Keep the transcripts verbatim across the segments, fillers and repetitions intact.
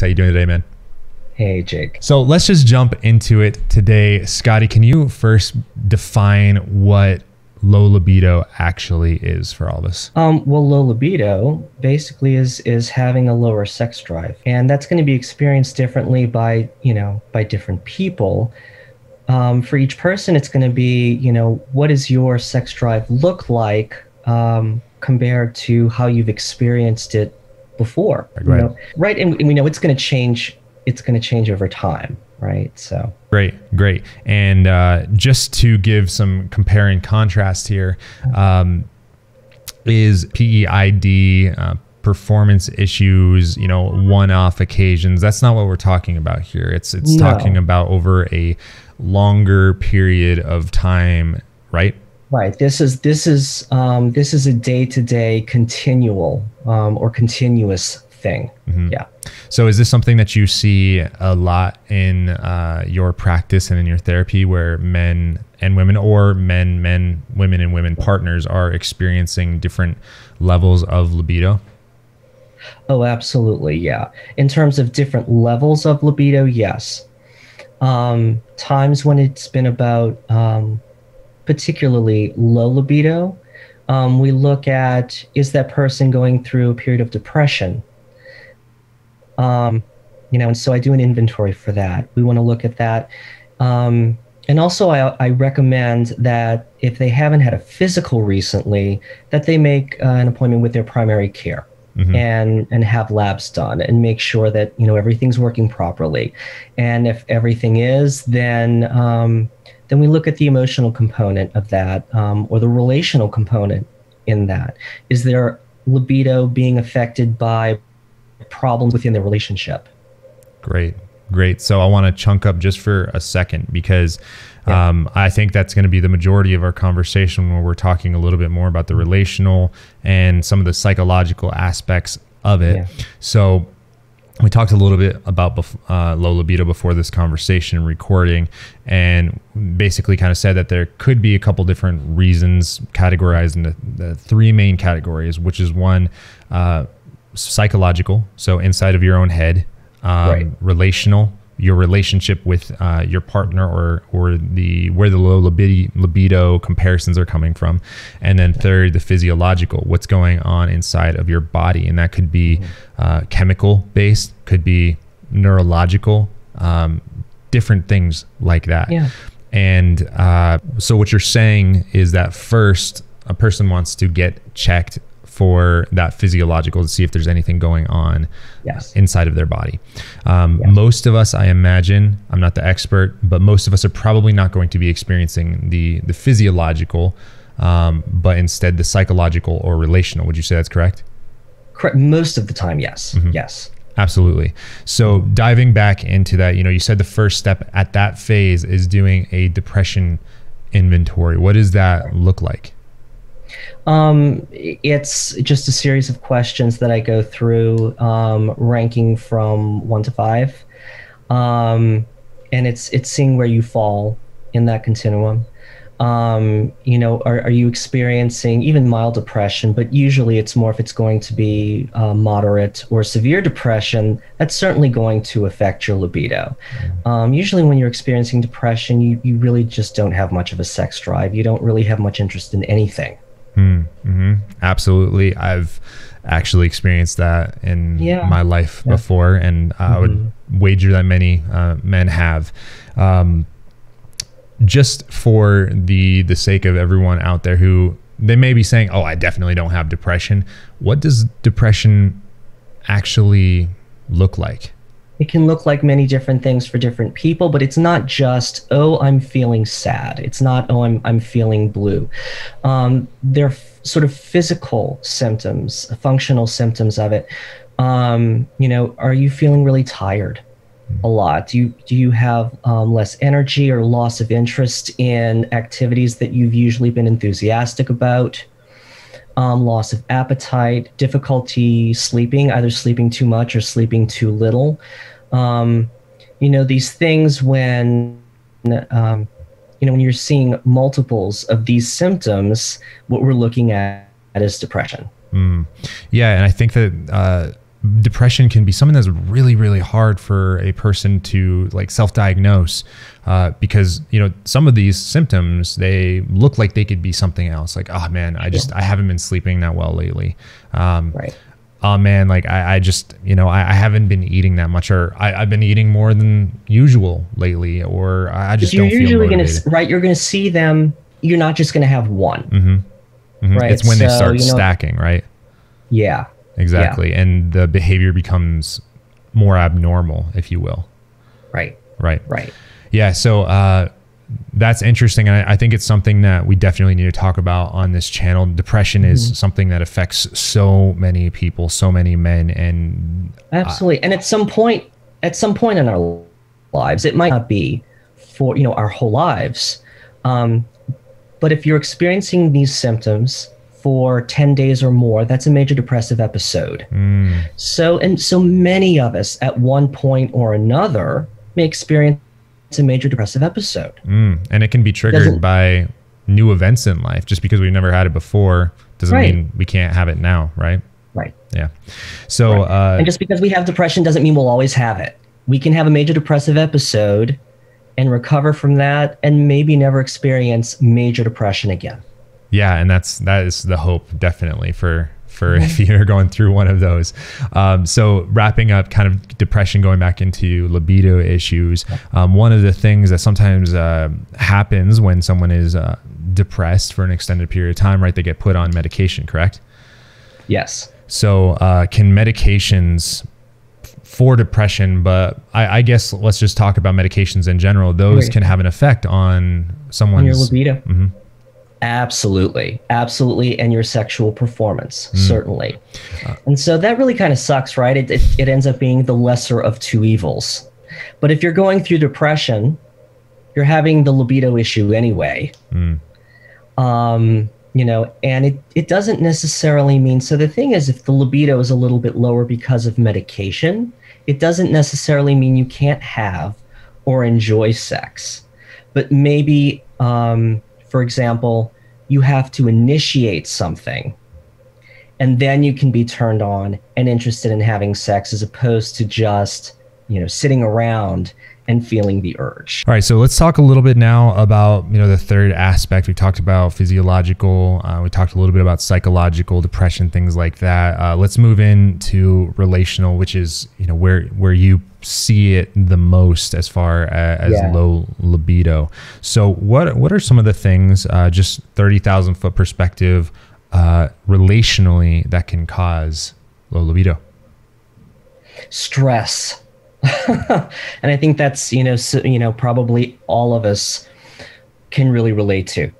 How you doing today, man? Hey, Jake. So let's just jump into it today. Scotty, can you first define what low libido actually is for all of us? Um, well, low libido basically is is having a lower sex drive, and that's going to be experienced differently by, you know, by different people. Um, for each person, it's going to be, you know, what does your sex drive look like um, compared to how you've experienced it before? Right. You know? Right. And, and we know it's going to change. It's going to change over time. Right. So great. Great. And uh, just to give some compare and contrast here, um, is P E I D, uh, performance issues, you know, one-off occasions. That's not what we're talking about here. It's it's no. talking about over a longer period of time, right? Right. This is this is um, this is a day-to-day continual um, or continuous thing. Mm-hmm. Yeah. So is this something that you see a lot in uh, your practice and in your therapy, where men and women, or men, men, women, and women partners are experiencing different levels of libido? Oh, absolutely. Yeah. In terms of different levels of libido, yes. Um, times when it's been about um, particularly low libido, um, we look at, is that person going through a period of depression? Um, you know, and so I do an inventory for that. We want to look at that. Um, and also I, I recommend that if they haven't had a physical recently, that they make uh, an appointment with their primary care. Mm-hmm. and and have labs done and make sure that, you know, everything's working properly. And if everything is, then um, then we look at the emotional component of that, um, or the relational component in that. Is their libido being affected by problems within the relationship? Great. Great. So I want to chunk up just for a second, because yeah. um, I think that's going to be the majority of our conversation, where we're talking a little bit more about the relational and some of the psychological aspects of it. Yeah. So we talked a little bit about uh, low libido before this conversation recording, and basically kind of said that there could be a couple different reasons categorized into the three main categories, which is one, uh, psychological. So inside of your own head. Um, right. Relational, your relationship with uh, your partner, or or the where the low libido, libido comparisons are coming from, and then third, the physiological, what's going on inside of your body, and that could be uh, chemical based, could be neurological, um, different things like that. Yeah. And uh, so what you're saying is that first, a person wants to get checked for that physiological, to see if there's anything going on yes. inside of their body. Um, yes. Most of us, I imagine, I'm not the expert, but most of us are probably not going to be experiencing the, the physiological, um, but instead the psychological or relational. Would you say that's correct? Correct. Most of the time, yes. Mm-hmm. Yes. Absolutely. So diving back into that, you know, you said the first step at that phase is doing a depression inventory. What does that look like? Um, it's just a series of questions that I go through, um, ranking from one to five. Um, and it's, it's seeing where you fall in that continuum. Um, you know, are, are you experiencing even mild depression? But usually it's more, if it's going to be uh, moderate or severe depression, that's certainly going to affect your libido. Um, usually when you're experiencing depression, you, you really just don't have much of a sex drive. You don't really have much interest in anything. Mm-hmm. Absolutely. I've actually experienced that in yeah. my life yeah. before, and I mm-hmm. would wager that many uh, men have. Um, just for the the sake of everyone out there who they may be saying, oh, I definitely don't have depression. What does depression actually look like? It can look like many different things for different people, but it's not just, oh, I'm feeling sad. It's not, oh, I'm, I'm feeling blue. Um, they're f- sort of physical symptoms, functional symptoms of it. Um, you know, are you feeling really tired a lot? Do you, do you have um, less energy or loss of interest in activities that you've usually been enthusiastic about? Um, loss of appetite, difficulty sleeping, either sleeping too much or sleeping too little. Um, you know, these things when, um, you know, when you're seeing multiples of these symptoms, what we're looking at is depression. Mm. Yeah. And I think that uh, depression can be something that's really, really hard for a person to like self-diagnose, uh, because, you know, some of these symptoms, they look like they could be something else. Like, oh man, I just, yeah. I haven't been sleeping that well lately. Um, right. Oh man, like I, I just, you know, I, I haven't been eating that much, or I, I've been eating more than usual lately, or I just don't feel motivated. You're usually gonna, right? You're going to see them. You're not just going to have one. Mm-hmm. Mm-hmm. Right. It's when so, they start you know, stacking, right? Yeah. Exactly. Yeah. And the behavior becomes more abnormal, if you will. Right. Right. Right. Yeah. So uh, that's interesting. And I, I think it's something that we definitely need to talk about on this channel. Depression mm-hmm. is something that affects so many people, so many men. And absolutely. Uh, and at some point, at some point in our lives, it might not be for, you know, our whole lives. Um, but if you're experiencing these symptoms for ten days or more, that's a major depressive episode. Mm. So, and so many of us at one point or another may experience a major depressive episode. Mm. And it can be triggered doesn't, by new events in life. Just because we've never had it before doesn't right. mean we can't have it now, right? Right. Yeah. So, right. Uh, and just because we have depression doesn't mean we'll always have it. We can have a major depressive episode and recover from that and maybe never experience major depression again. Yeah, and that's that is the hope, definitely, for for if you're going through one of those. Um, so wrapping up kind of depression, going back into libido issues, um, one of the things that sometimes uh, happens when someone is uh, depressed for an extended period of time, right? They get put on medication, correct? Yes. So uh, can medications for depression, but I, I guess let's just talk about medications in general. Those right. can have an effect on someone's on your libido. Mm-hmm. Absolutely. Absolutely. And your sexual performance, mm. certainly. Uh, and so that really kind of sucks, right? It, it, it ends up being the lesser of two evils. But if you're going through depression, you're having the libido issue anyway. Mm. Um, you know, and it, it doesn't necessarily mean, so the thing is, if the libido is a little bit lower because of medication, it doesn't necessarily mean you can't have or enjoy sex. But maybe, um, for example, you have to initiate something and then you can be turned on and interested in having sex, as opposed to just, you know, sitting around and feeling the urge. All right, so let's talk a little bit now about, you know, the third aspect. We talked about physiological, uh, we talked a little bit about psychological depression, things like that. Uh, let's move into relational, which is, you know, where where you see it the most as far as, yeah. as low libido. So what what are some of the things, uh, just thirty thousand foot perspective, uh, relationally, that can cause low libido? Stress. And I think that's, you know, so, you know, probably all of us can really relate to.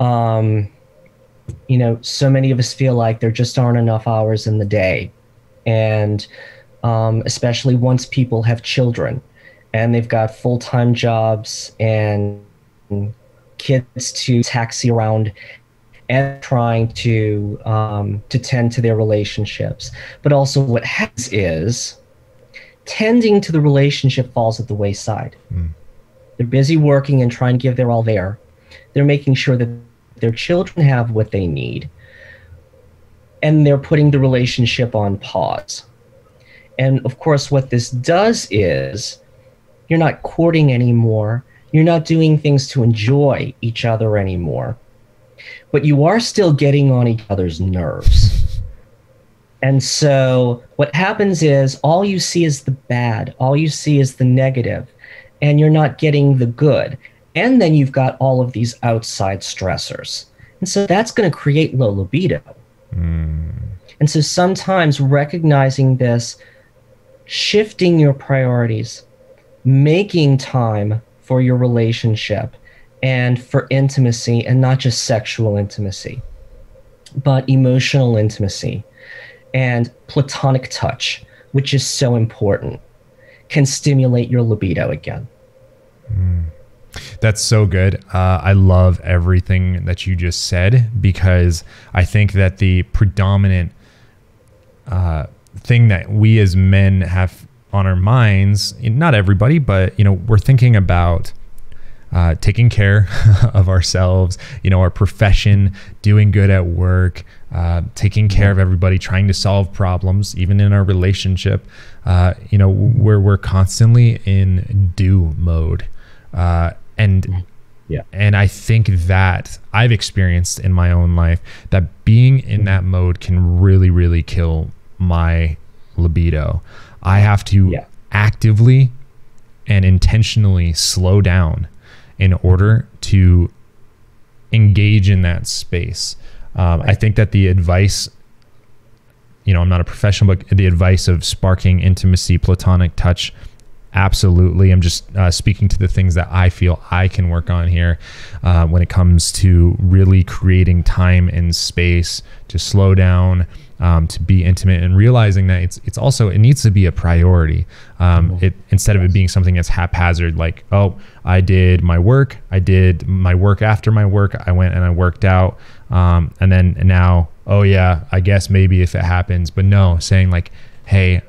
Um, you know, so many of us feel like there just aren't enough hours in the day. And um, especially once people have children and they've got full-time jobs and kids to taxi around and trying to, um, to tend to their relationships. But also what happens is, tending to the relationship falls at the wayside. Mm. They're busy working and trying to give their all there. They're making sure that their children have what they need. And they're putting the relationship on pause. And of course, what this does is you're not courting anymore. You're not doing things to enjoy each other anymore. But you are still getting on each other's nerves. And so what happens is all you see is the bad, all you see is the negative, and you're not getting the good. And then you've got all of these outside stressors. And so that's going to create low libido. Mm. And so sometimes recognizing this, shifting your priorities, making time for your relationship and for intimacy, and not just sexual intimacy, but emotional intimacy. And platonic touch, which is so important, can stimulate your libido again. Mm. That's so good. Uh, I love everything that you just said, because I think that the predominant uh, thing that we as men have on our minds, not everybody, but, you know, we're thinking about uh, taking care of ourselves, you know, our profession, doing good at work, uh, taking care of everybody, trying to solve problems, even in our relationship, uh, you know, where we're constantly in do mode. Uh, and yeah, and I think that I've experienced in my own life that being in that mode can really, really kill my libido. I have to yeah. actively and intentionally slow down in order to engage in that space. Um, I think that the advice, you know, I'm not a professional, but the advice of sparking intimacy, platonic touch, absolutely. I'm just uh, speaking to the things that I feel I can work on here uh, when it comes to really creating time and space to slow down, Um, to be intimate, and realizing that it's it's also, it needs to be a priority. Um, it instead of it being something that's haphazard, like, oh, I did my work, I did my work after my work, I went and I worked out, um, and then and now, oh yeah, I guess maybe if it happens, but no, saying like, hey,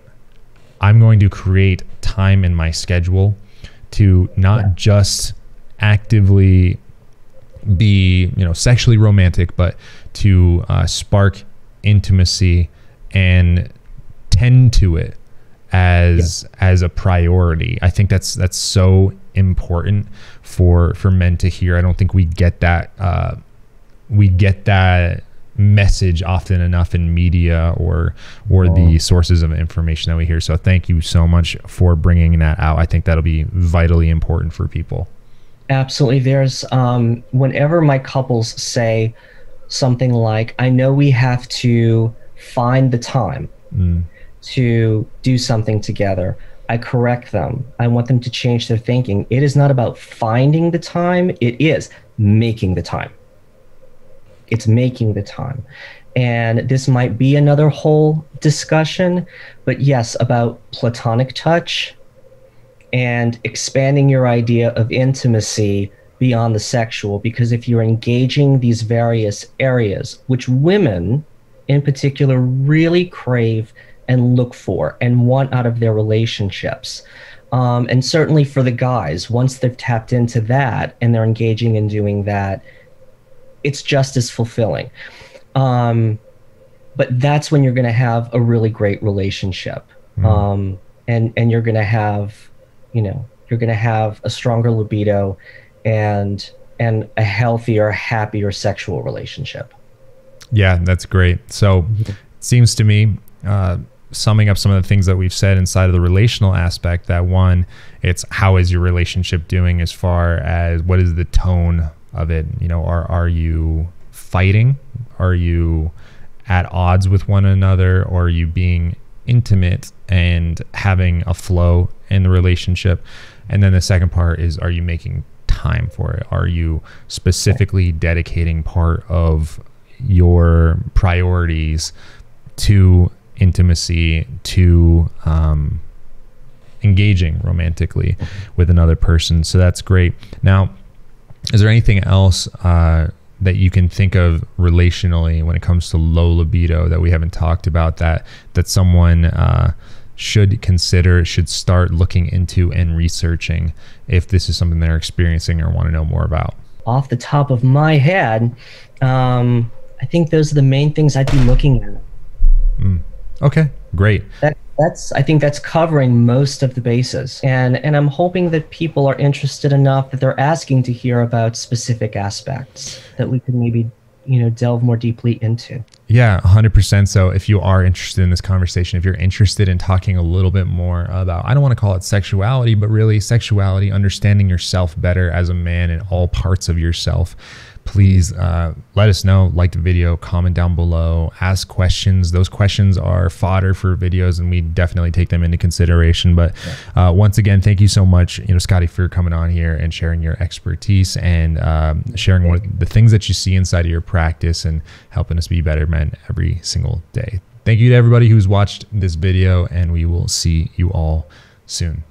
I'm going to create time in my schedule to not yeah. just actively be, you know, sexually romantic, but to uh, spark intimacy and tend to it as yeah. as a priority. I think that's that's so important for for men to hear. I don't think we get that uh we get that message often enough in media or or oh. the sources of information that we hear. So thank you so much for bringing that out. I think that'll be vitally important for people. Absolutely. There's um whenever my couples say something like, I know we have to find the time mm. to do something together, I correct them. I want them to change their thinking. It is not about finding the time, it is making the time. It's making the time. And this might be another whole discussion, but yes, about platonic touch and expanding your idea of intimacy beyond the sexual, because if you're engaging these various areas, which women in particular really crave and look for and want out of their relationships. Um, and certainly for the guys, once they've tapped into that and they're engaging in doing that, it's just as fulfilling. Um, but that's when you're gonna have a really great relationship. Mm. Um, and, and you're gonna have, you know, you're gonna have a stronger libido and and a healthier, happier sexual relationship. Yeah, that's great. So it seems to me, uh, summing up some of the things that we've said inside of the relational aspect, that one, it's how is your relationship doing as far as what is the tone of it? You know, are, are you fighting? Are you at odds with one another? Or are you being intimate and having a flow in the relationship? And then the second part is, are you making time for it? Are you specifically dedicating part of your priorities to intimacy, to um, engaging romantically with another person? So that's great. Now, is there anything else uh, that you can think of relationally when it comes to low libido that we haven't talked about, that that someone uh, should consider, should start looking into and researching if this is something they're experiencing or want to know more about? Off the top of my head, um, I think those are the main things I'd be looking at. Mm. Okay, great. That, that's I think that's covering most of the bases, and and I'm hoping that people are interested enough that they're asking to hear about specific aspects that we could maybe, you know, delve more deeply into. Yeah, one hundred percent. So if you are interested in this conversation, if you're interested in talking a little bit more about, I don't want to call it sexuality, but really sexuality, understanding yourself better as a man in all parts of yourself, please uh, let us know, like the video, comment down below, ask questions. Those questions are fodder for videos and we definitely take them into consideration. But uh, once again, thank you so much, you know, Scotty, for coming on here and sharing your expertise and um, sharing what, the things that you see inside of your practice and helping us be better men every single day. Thank you to everybody who's watched this video, and we will see you all soon.